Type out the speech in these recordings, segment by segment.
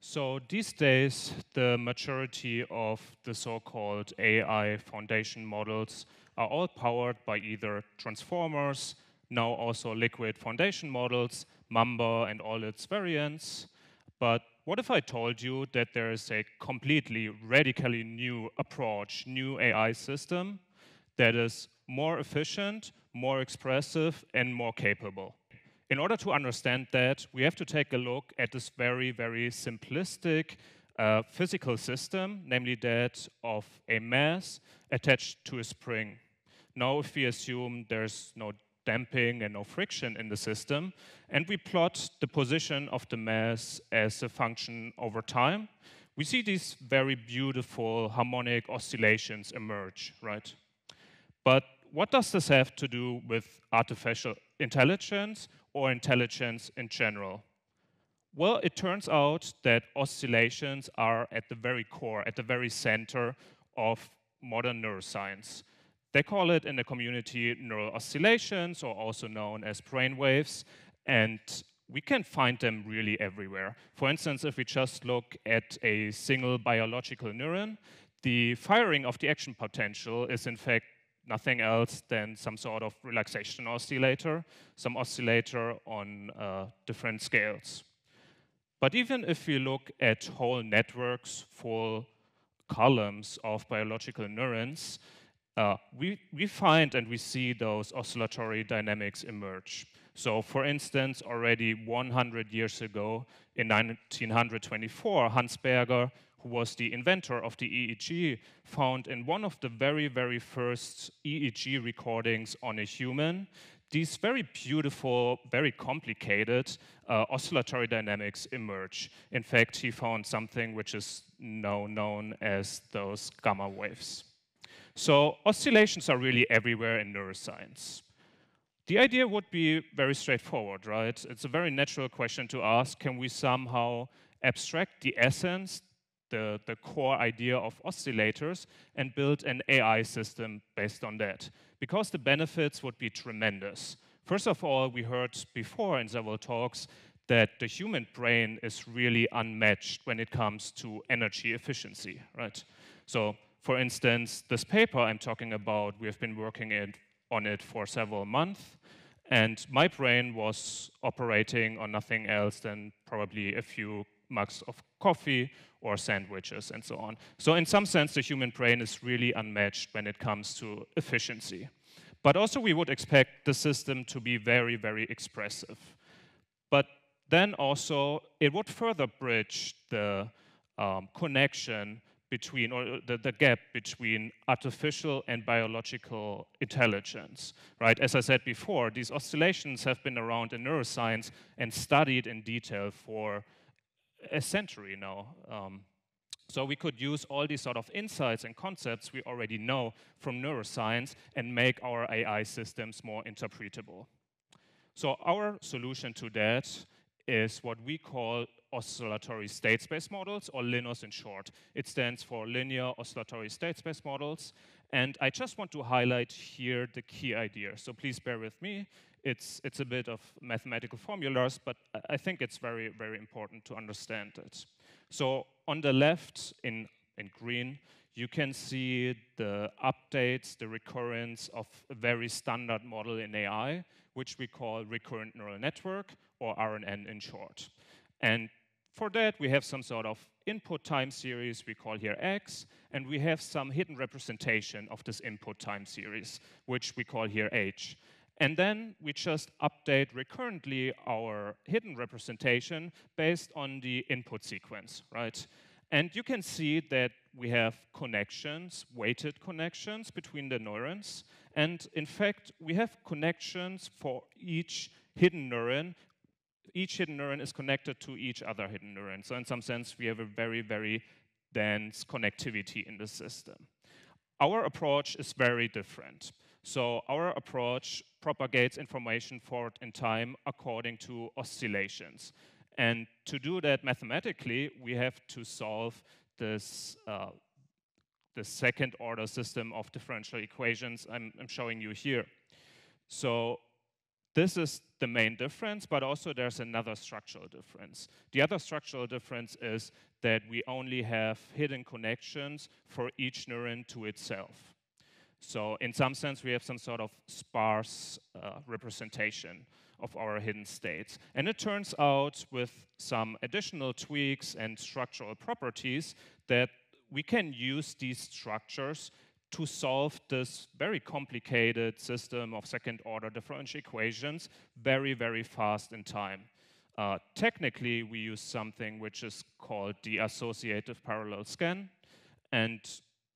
So these days, the majority of the so-called AI foundation models are all powered by either transformers, now also liquid foundation models, Mamba and all its variants. But what if I told you that there is a completely, radically new approach, new AI system that is more efficient, more expressive, and more capable? In order to understand that, we have to take a look at this very, very simplistic physical system, namely that of a mass attached to a spring. Now, if we assume there's no damping and no friction in the system, and we plot the position of the mass as a function over time, we see these very beautiful harmonic oscillations emerge, right? But what does this have to do with artificial intelligence or intelligence in general? Well, it turns out that oscillations are at the very core, at the very center of modern neuroscience. They call it in the community neural oscillations, or also known as brainwaves, and we can find them really everywhere. For instance, if we just look at a single biological neuron, the firing of the action potential is in fact nothing else than some sort of relaxation oscillator, some oscillator on different scales. But even if we look at whole networks, full columns of biological neurons, we find and we see those oscillatory dynamics emerge. So for instance, already 100 years ago, in 1924, Hans Berger, who was the inventor of the EEG, found in one of the very, very first EEG recordings on a human these very beautiful, very complicated oscillatory dynamics emerge. In fact, he found something which is now known as those gamma waves. So oscillations are really everywhere in neuroscience. The idea would be very straightforward, right? It's a very natural question to ask, can we somehow abstract the essence, the core idea of oscillators, and build an AI system based on that? Because the benefits would be tremendous. First of all, we heard before in several talks that the human brain is really unmatched when it comes to energy efficiency, right? So, for instance, this paper I'm talking about, we have been working on it for several months, and my brain was operating on nothing else than probably a few mugs of coffee or sandwiches and so on. So in some sense, the human brain is really unmatched when it comes to efficiency. But also we would expect the system to be very, very expressive. But then also it would further bridge the connection between, or the gap between artificial and biological intelligence, right? As I said before, these oscillations have been around in neuroscience and studied in detail for a century now. So we could use all these sort of insights and concepts we already know from neuroscience and make our AI systems more interpretable. So our solution to that is what we call Oscillatory State-Space Models, or LINOS in short. It stands for Linear Oscillatory State-Space Models. And I just want to highlight here the key idea. So please bear with me. It's a bit of mathematical formulas, but I think it's very, very important to understand it. So on the left, in green, you can see the updates, the recurrence of a very standard model in AI, which we call recurrent neural network, or RNN in short. And for that, we have some sort of input time series we call here X, and we have some hidden representation of this input time series, which we call here H. And then we just update recurrently our hidden representation based on the input sequence, right? And you can see that we have connections, weighted connections between the neurons. And in fact, we have connections for each hidden neuron. Each hidden neuron is connected to each other hidden neuron. So in some sense, we have a very, very dense connectivity in the system. Our approach is very different. So our approach propagates information forward in time according to oscillations. And to do that mathematically, we have to solve this the second order system of differential equations I'm showing you here. So this is the main difference, but also there's another structural difference. The other structural difference is that we only have hidden connections for each neuron to itself. So in some sense, we have some sort of sparse representation of our hidden states. And it turns out, with some additional tweaks and structural properties, that we can use these structures to solve this very complicated system of second-order differential equations very, very fast in time. Technically, we use something which is called the associative parallel scan, and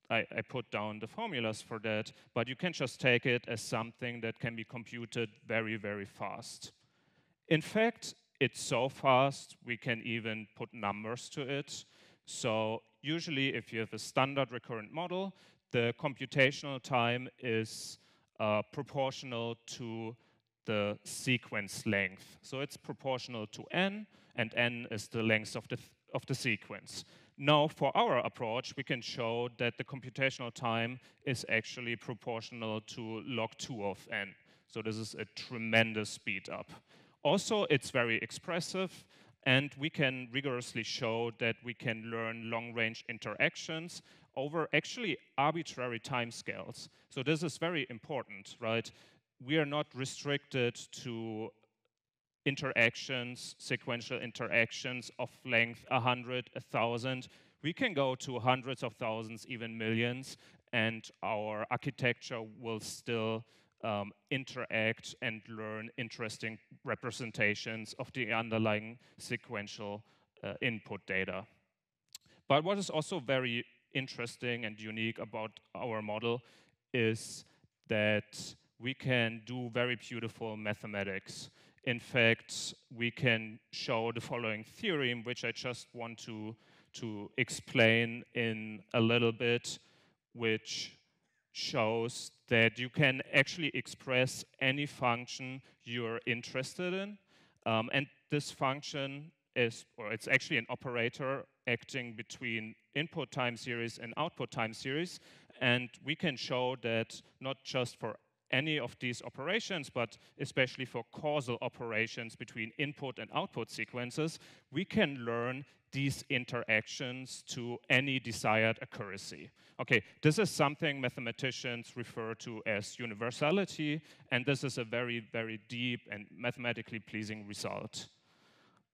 I put down the formulas for that, but you can just take it as something that can be computed very, very fast. In fact, it's so fast, we can even put numbers to it. So usually, if you have a standard recurrent model, the computational time is proportional to the sequence length. So it's proportional to n, and n is the length of the sequence. Now, for our approach, we can show that the computational time is actually proportional to log 2 of n. So this is a tremendous speed up. Also, it's very expressive, and we can rigorously show that we can learn long-range interactions over actually arbitrary timescales. So this is very important, right? We are not restricted to interactions, sequential interactions of length 100, 1,000. We can go to hundreds of thousands, even millions, and our architecture will still interact and learn interesting representations of the underlying sequential input data. But what is also very interesting and unique about our model is that we can do very beautiful mathematics. In fact, we can show the following theorem, which I just want to explain in a little bit, which shows that you can actually express any function you're interested in. And this function is, or it's actually an operator acting between input time series and output time series. And we can show that not just for any of these operations, but especially for causal operations between input and output sequences, we can learn these interactions to any desired accuracy. Okay, this is something mathematicians refer to as universality, and this is a very, very deep and mathematically pleasing result.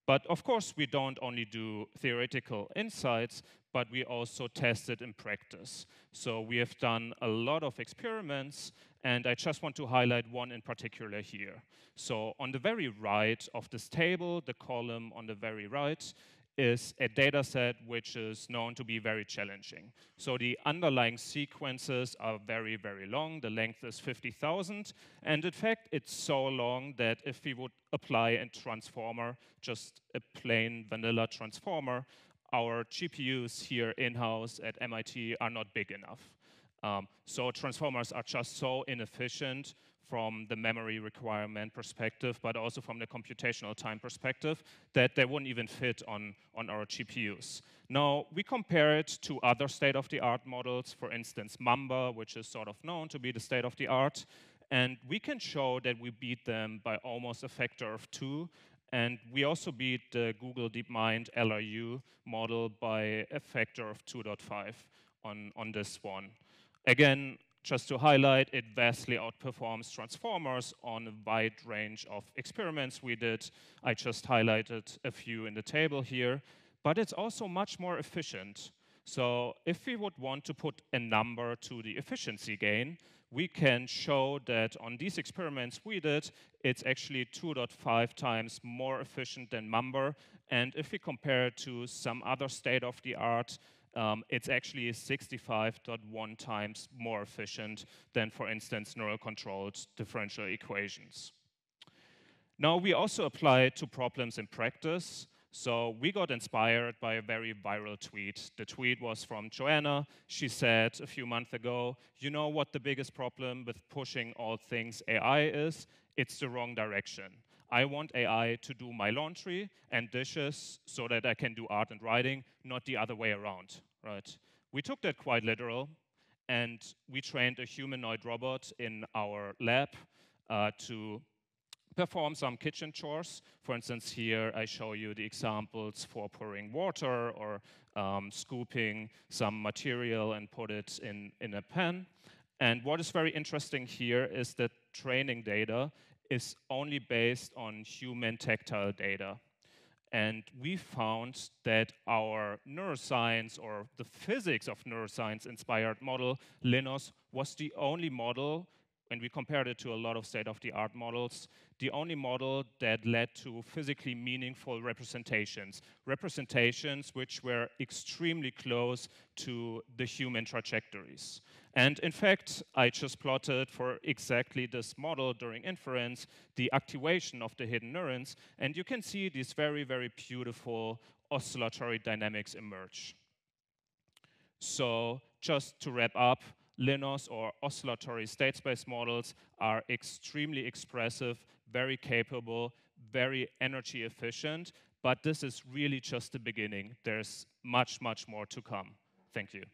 But of course, we don't only do theoretical insights, but we also test it in practice. So we have done a lot of experiments, and I just want to highlight one in particular here. So on the very right of this table, the column on the very right, is a data set which is known to be very challenging. So the underlying sequences are very, very long. The length is 50,000. And in fact, it's so long that if we would apply a transformer, just a plain vanilla transformer, our GPUs here in-house at MIT are not big enough. So transformers are just so inefficient from the memory requirement perspective, but also from the computational time perspective, that they wouldn't even fit on our GPUs. Now, we compare it to other state-of-the-art models, for instance, Mamba, which is sort of known to be the state-of-the-art, and we can show that we beat them by almost a factor of 2, and we also beat the Google DeepMind LRU model by a factor of 2.5 on this one. Again, just to highlight, it vastly outperforms transformers on a wide range of experiments we did. I just highlighted a few in the table here. But it's also much more efficient. So if we would want to put a number to the efficiency gain, we can show that on these experiments we did, it's actually 2.5 times more efficient than Mamba. And if we compare it to some other state-of-the-art, it's actually 65.1 times more efficient than, for instance, neural-controlled differential equations. Now, we also apply it to problems in practice. So we got inspired by a very viral tweet. The tweet was from Joanna. She said a few months ago, you know what the biggest problem with pushing all things AI is? It's the wrong direction. I want AI to do my laundry and dishes so that I can do art and writing, not the other way around, right? We took that quite literal, and we trained a humanoid robot in our lab to perform some kitchen chores. For instance, here I show you the examples for pouring water or scooping some material and put it in a pan. And what is very interesting here is that training data is only based on human tactile data. And we found that our neuroscience, or the physics of neuroscience-inspired model, LINOS, was the only model, and we compared it to a lot of state-of-the-art models, the only model that led to physically meaningful representations, which were extremely close to the human trajectories. And in fact, I just plotted for exactly this model during inference, the activation of the hidden neurons, and you can see these very, very beautiful oscillatory dynamics emerge. So just to wrap up, LINOS, or oscillatory state-space models, are extremely expressive, very capable, very energy efficient, but this is really just the beginning. There's much, much more to come. Thank you.